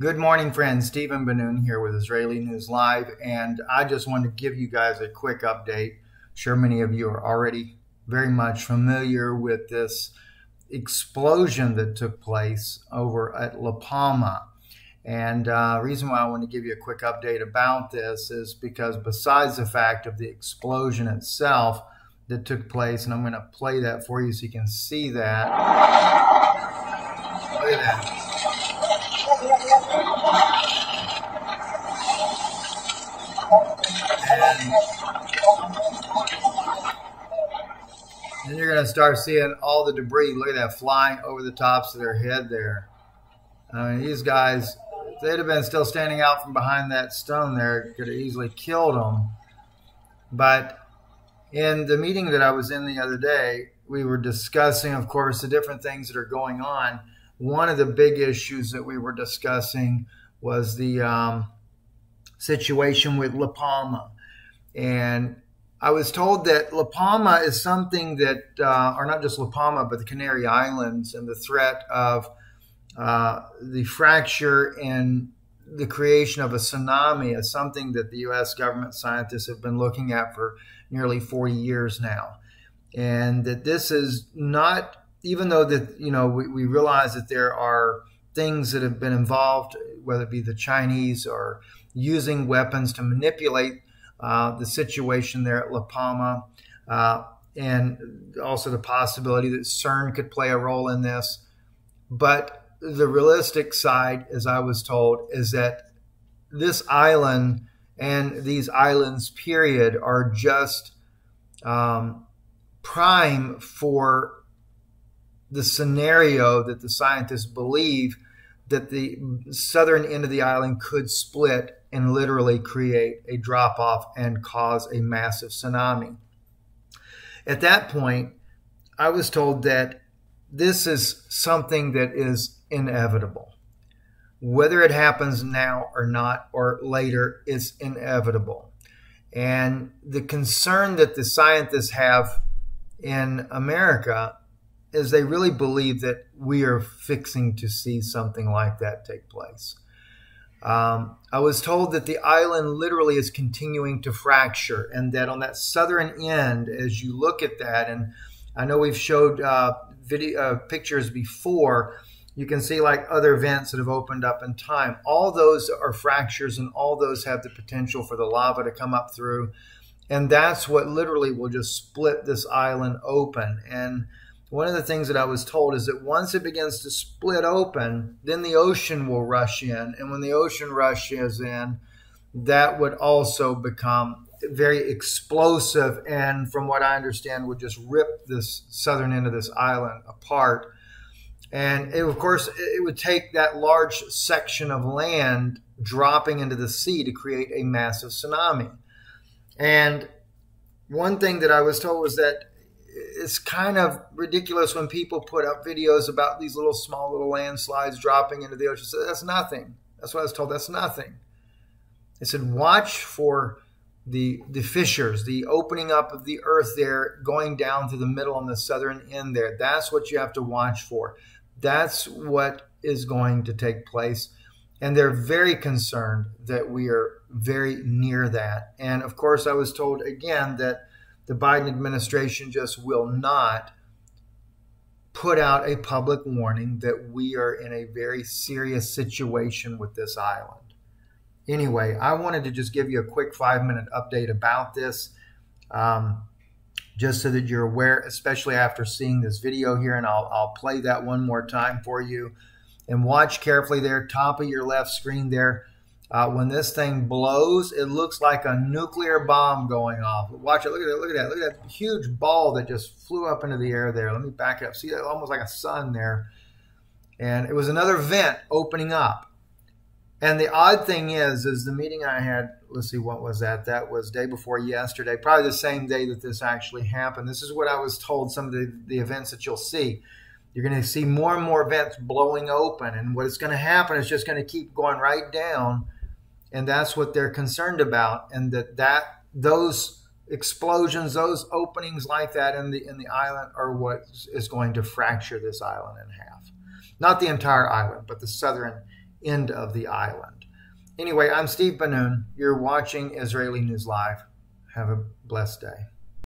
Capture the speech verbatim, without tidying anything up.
Good morning, friends. Stephen Benoon here with Israeli News Live, and I just want to give you guys a quick update. I'm sure many of you are already very much familiar with this explosion that took place over at La Palma. And the uh, reason why I want to give you a quick update about this is because besides the fact of the explosion itself that took place, and I'm going to play that for you so you can see that. Look at that. And, and you're going to start seeing all the debris. Look at that, flying over the tops of their head there. I mean, these guys, if they'd have been still standing out from behind that stone there, it could have easily killed them. But in the meeting that I was in the other day, we were discussing, of course, the different things that are going on. One of the big issues that we were discussing was the um, situation with La Palma. And I was told that La Palma is something that, uh, or not just La Palma, but the Canary Islands and the threat of uh, the fracture and the creation of a tsunami is something that the U S government scientists have been looking at for nearly forty years now. And that this is not, even though that, you know, we, we realize that there are things that have been involved, whether it be the Chinese or using weapons to manipulate Uh, the situation there at La Palma, uh, and also the possibility that CERN could play a role in this. But the realistic side, as I was told, is that this island and these islands, period, are just um, prime for the scenario that the scientists believe that the southern end of the island could split and literally create a drop-off and cause a massive tsunami. At that point, I was told that this is something that is inevitable. Whether it happens now or not, or later, it's inevitable. And the concern that the scientists have in America is they really believe that we are fixing to see something like that take place. Um, I was told that the island literally is continuing to fracture, and that on that southern end, as you look at that, and I know we've showed uh, video uh, pictures before, you can see like other vents that have opened up in time. All those are fractures, and all those have the potential for the lava to come up through, and that's what literally will just split this island open. And one of the things that I was told is that once it begins to split open, then the ocean will rush in. And when the ocean rushes in, that would also become very explosive. And from what I understand, would just rip this southern end of this island apart. And it, of course, it would take that large section of land dropping into the sea to create a massive tsunami. And one thing that I was told was that it's kind of ridiculous when people put up videos about these little small little landslides dropping into the ocean. So that's nothing. That's what I was told. That's nothing. I said, watch for the, the fissures, the opening up of the earth there, going down through the middle on the southern end there. That's what you have to watch for. That's what is going to take place. And they're very concerned that we are very near that. And of course, I was told again that the Biden administration just will not put out a public warning that we are in a very serious situation with this island. Anyway, I wanted to just give you a quick five-minute update about this, um, just so that you're aware, especially after seeing this video here, and I'll, I'll play that one more time for you. And watch carefully there, top of your left screen there. Uh, when this thing blows, it looks like a nuclear bomb going off. Watch it. Look at that. Look at that. Look at that huge ball that just flew up into the air there. Let me back it up. See that? Almost like a sun there. And it was another vent opening up. And the odd thing is, is the meeting I had, let's see, what was that? That was day before yesterday, probably the same day that this actually happened. This is what I was told, some of the, the events that you'll see. You're going to see more and more vents blowing open. And what's going to happen is just going to keep going right down. And that's what they're concerned about, and that, that those explosions, those openings like that in the in the island are what is going to fracture this island in half. Not the entire island, but the southern end of the island. Anyway, I'm Steve Benoon. You're watching Israeli News Live. Have a blessed day.